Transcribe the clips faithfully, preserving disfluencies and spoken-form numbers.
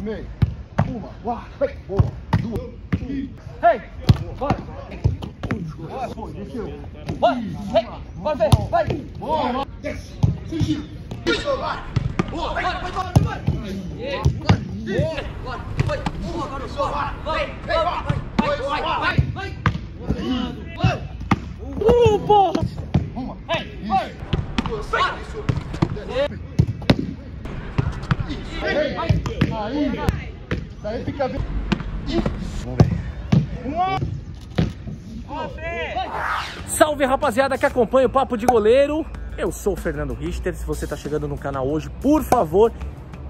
Meio. Uma. Boa. Duas. Ei. Bora. Vai. Vai. Vai. Vai. Boa. Desce. Fugiu. Vai. Boa. Vai. Vai. Vai. Vai. Vai. Boa. Agora o sol. Vai. Vai. Vai. Vai. Vai. Vai. Vai. Uh, porra. Uma. Ei. Vai. Vai. Ei, aí, daí fica bem. Vamos ver. Um. Salve, rapaziada que acompanha o Papo de Goleiro. Eu sou o Fernando Richter. Se você tá chegando no canal hoje, por favor,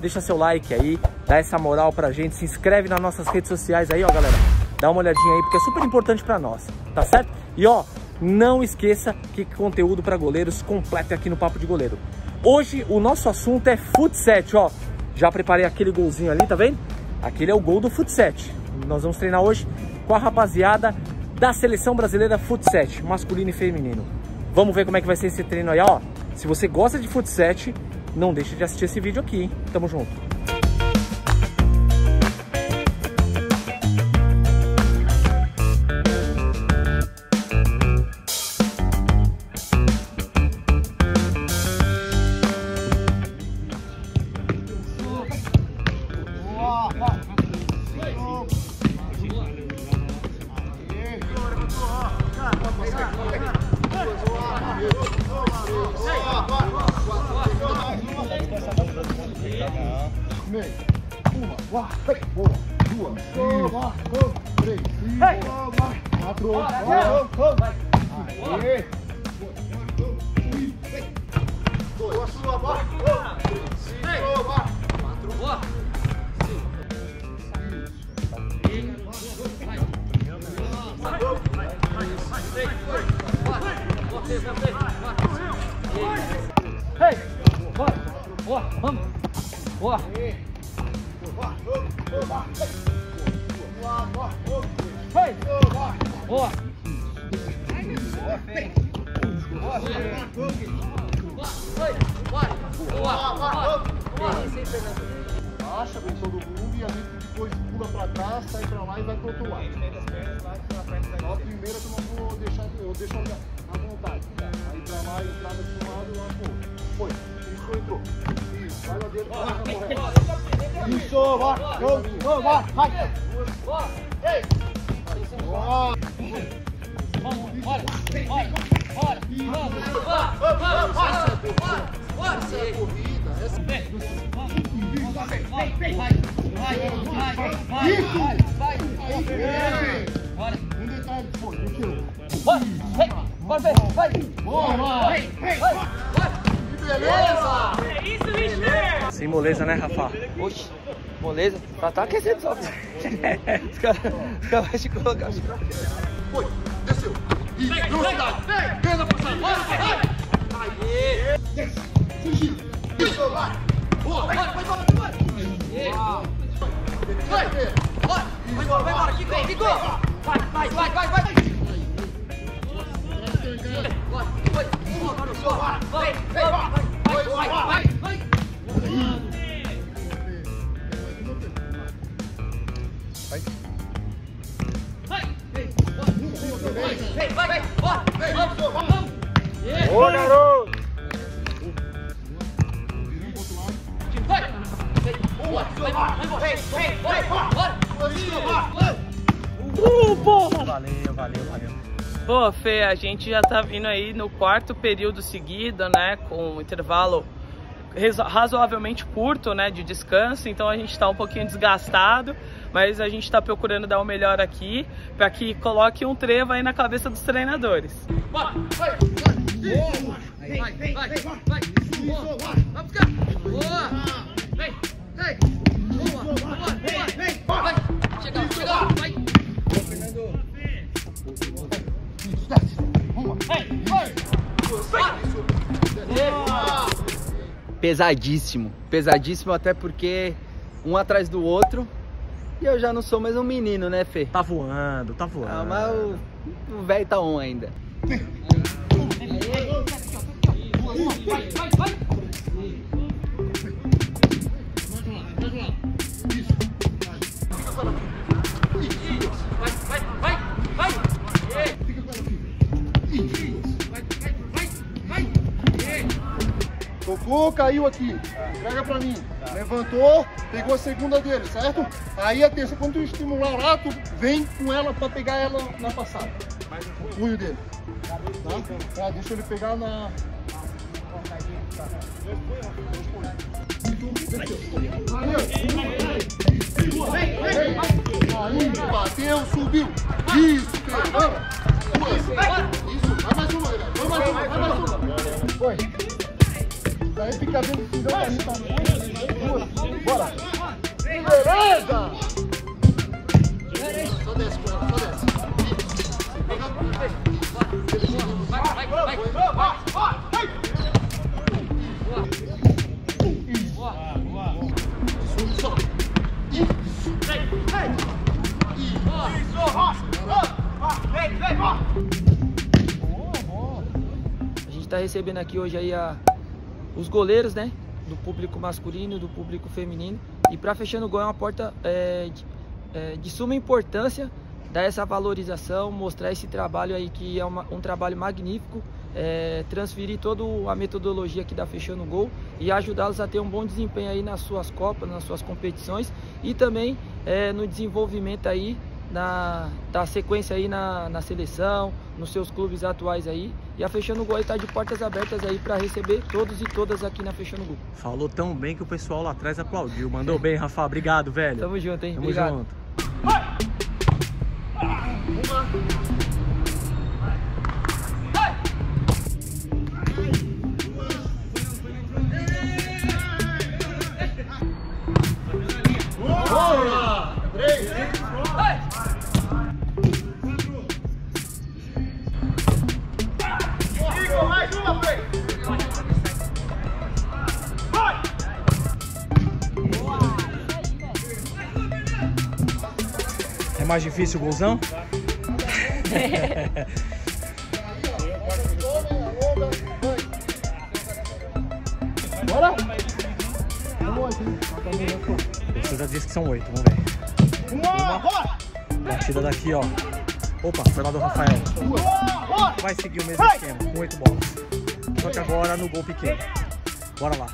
deixa seu like aí, dá essa moral pra gente, se inscreve nas nossas redes sociais aí, ó, galera. Dá uma olhadinha aí, porque é super importante pra nós, tá certo? E ó, não esqueça que conteúdo pra goleiros completo aqui no Papo de Goleiro. Hoje o nosso assunto é fut sete, ó. Já preparei aquele golzinho ali, tá vendo? Aquele é o gol do fut sete. Nós vamos treinar hoje com a rapaziada da Seleção Brasileira fut sete, masculino e feminino. Vamos ver como é que vai ser esse treino aí, ó. Se você gosta de fut sete, não deixa de assistir esse vídeo aqui, hein? Tamo junto. Moleza, né, Rafa? Oxe, moleza. Tá, tá aquecendo só. Os caras cara vão te colocar. Foi, desceu. E velocidade. Pena passada. Vai, aê. Desce. Fugiu. Isso, vai. Boa, vai, vai, vai, vai. Vai, vai. Vai embora, vai embora. Ficou, ficou. Vai, vai, vai, vai, vai. Vai, vai. Boa, agora o sol. Vai, vai, vai, vai, vai. Pô, Fê, a gente já tá vindo aí no quarto período seguido, né, com um intervalo razoavelmente curto, né, de descanso, então a gente tá um pouquinho desgastado, mas a gente tá procurando dar o melhor aqui, para que coloque um trevo aí na cabeça dos treinadores. Vai, vai, vai, vai, vai, vai, boa, vai buscar, boa, vem, vem, boa, boa, vem, vem, vai, chega, chega, vai, Fernando. Pesadíssimo, pesadíssimo até porque um atrás do outro e eu já não sou mais um menino, né, Fê? Tá voando, tá voando. Ah, mas o velho tá on ainda. Vai, vai, vai, vai. Pegou, caiu aqui. Tá. Pega pra mim. Tá. Levantou, pegou a segunda dele, certo? Tá. Aí a terça, quando tu estimular lá, tu vem com ela pra pegar ela na passada. Mais um punho. punho dele. Tá? Tá? Ah, deixa ele pegar na... Bateu, subiu. Isso, pegou. Isso, vai mais uma, vai mais uma, vai mais uma. Foi. Daí fica dentro do caminho. Bora. Beleza! Só desce com ela, só desce. Vai, vai, vai, vai, vai. A gente está recebendo aqui hoje aí a, os goleiros, né? Do público masculino e do público feminino. E para Fechando o Gol é uma porta é, de, é, de suma importância, dar essa valorização, mostrar esse trabalho aí que é uma, um trabalho magnífico, é, transferir toda a metodologia aqui da Fechando o Gol e ajudá-los a ter um bom desempenho aí nas suas copas, nas suas competições e também é, no desenvolvimento aí Na, da sequência aí na, na seleção, nos seus clubes atuais aí. E a Fechando o Gol está de portas abertas aí para receber todos e todas aqui na Fechando o Gol. Falou tão bem que o pessoal lá atrás aplaudiu. Mandou bem, Rafa. Obrigado, velho. Tamo junto, hein? Tamo Obrigado. junto. Vai! Uma. Mais difícil o golzão? Bora! Você já disse que são oito, vamos ver. Uma partida daqui, ó. Opa, foi lá do Rafael. Vai seguir o mesmo esquema, com oito bolas. Só que agora no gol pequeno. Bora lá.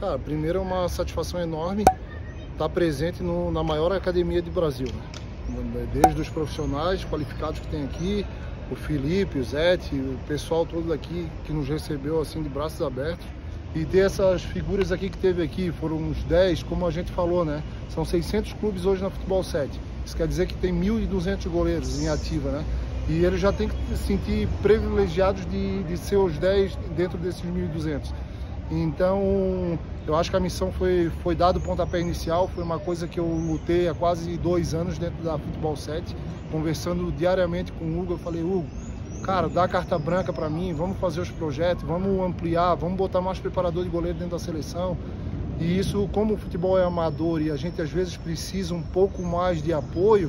Cara, primeiro é uma satisfação enorme estar presente no, na maior academia do Brasil, né? Desde os profissionais qualificados que tem aqui, o Felipe, o Zete, o pessoal todo daqui que nos recebeu assim de braços abertos. E ter essas figuras aqui que teve aqui, foram uns dez, como a gente falou, né? São seiscentos clubes hoje na Futebol sete. Isso quer dizer que tem mil e duzentos goleiros em ativa, né? E eles já têm que se sentir privilegiados de, de ser os dez dentro desses mil e duzentos. Então, eu acho que a missão foi, foi dada o pontapé inicial, foi uma coisa que eu lutei há quase dois anos dentro da Futebol sete, conversando diariamente com o Hugo. Eu falei, Hugo, cara, dá carta branca para mim, vamos fazer os projetos, vamos ampliar, vamos botar mais preparador de goleiro dentro da seleção. E isso, como o futebol é amador e a gente às vezes precisa um pouco mais de apoio,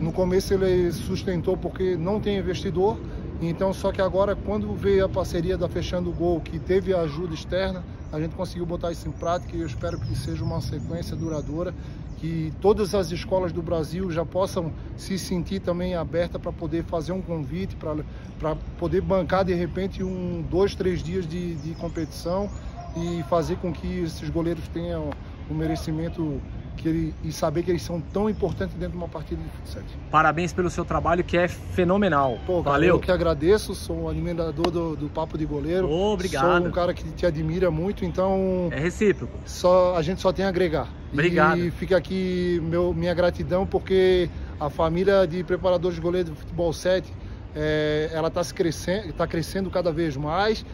no começo ele sustentou porque não tem investidor. Então, só que agora, quando veio a parceria da Fechando o Gol, que teve a ajuda externa, a gente conseguiu botar isso em prática e eu espero que seja uma sequência duradoura, que todas as escolas do Brasil já possam se sentir também aberta para poder fazer um convite, para poder bancar, de repente, um, dois, três dias de, de competição e fazer com que esses goleiros tenham o merecimento que ele, e saber que eles são tão importantes dentro de uma partida de fut sete. Parabéns pelo seu trabalho, que é fenomenal. Pô, cara, valeu. Eu que agradeço, sou um alimentador do, do Papo de Goleiro. Obrigado. Sou um cara que te admira muito, então... É recíproco. Só, a gente só tem a agregar. Obrigado. E fica aqui meu, minha gratidão, porque a família de preparadores de goleiros do futebol sete, é, ela está crescendo, tá crescendo cada vez mais.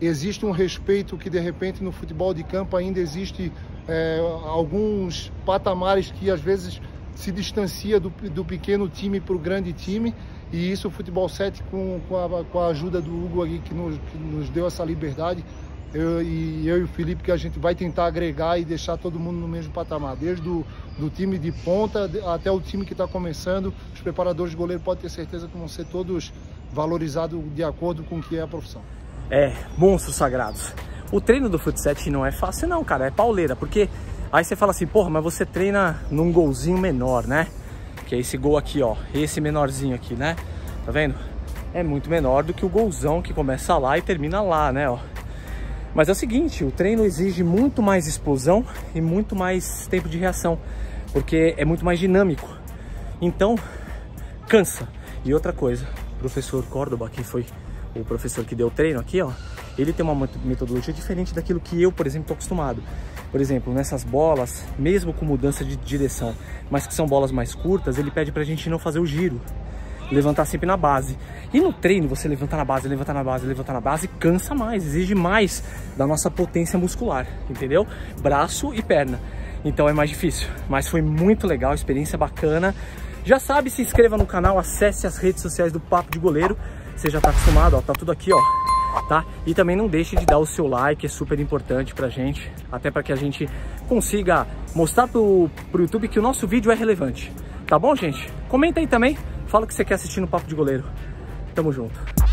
Existe um respeito que, de repente, no futebol de campo ainda existe é, alguns patamares que, às vezes, se distancia do, do pequeno time para o grande time. E isso o futebol sete, com, com, a, com a ajuda do Hugo aqui, que nos, que nos deu essa liberdade, eu e, eu e o Felipe, que a gente vai tentar agregar e deixar todo mundo no mesmo patamar. Desde do, do time de ponta até o time que está começando, os preparadores de goleiro podem ter certeza que vão ser todos valorizados de acordo com o que é a profissão. É, monstros sagrados. O treino do fut sete não é fácil não, cara, é pauleira, porque aí você fala assim, porra, mas você treina num golzinho menor, né? Que é esse gol aqui, ó, esse menorzinho aqui, né? Tá vendo? É muito menor do que o golzão que começa lá e termina lá, né, ó. Mas é o seguinte, o treino exige muito mais explosão e muito mais tempo de reação, porque é muito mais dinâmico. Então, cansa. E outra coisa, o professor Córdoba, que foi... o professor que deu treino aqui, ó, ele tem uma metodologia diferente daquilo que eu, por exemplo, estou acostumado. Por exemplo, nessas bolas, mesmo com mudança de direção, mas que são bolas mais curtas, ele pede pra gente não fazer o giro, levantar sempre na base. E no treino, você levantar na base, levantar na base, levantar na base, cansa mais, exige mais da nossa potência muscular, entendeu? Braço e perna. Então é mais difícil, mas foi muito legal, experiência bacana. Já sabe, se inscreva no canal, acesse as redes sociais do Papo de Goleiro. Você já tá acostumado, ó, tá tudo aqui, ó, tá? E também não deixe de dar o seu like, é super importante pra gente, até para que a gente consiga mostrar pro, pro YouTube que o nosso vídeo é relevante. Tá bom, gente? Comenta aí também, fala o que você quer assistir no Papo de Goleiro. Tamo junto.